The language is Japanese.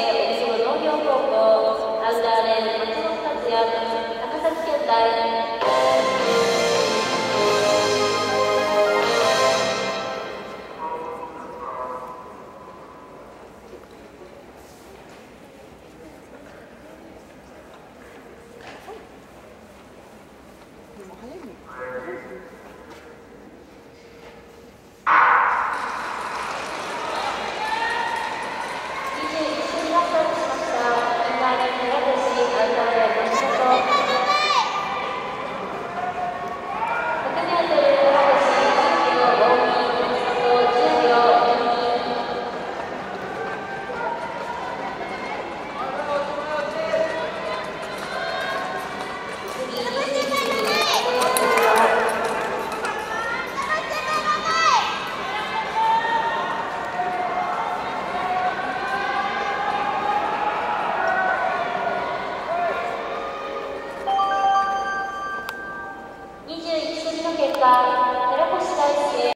21組の結果。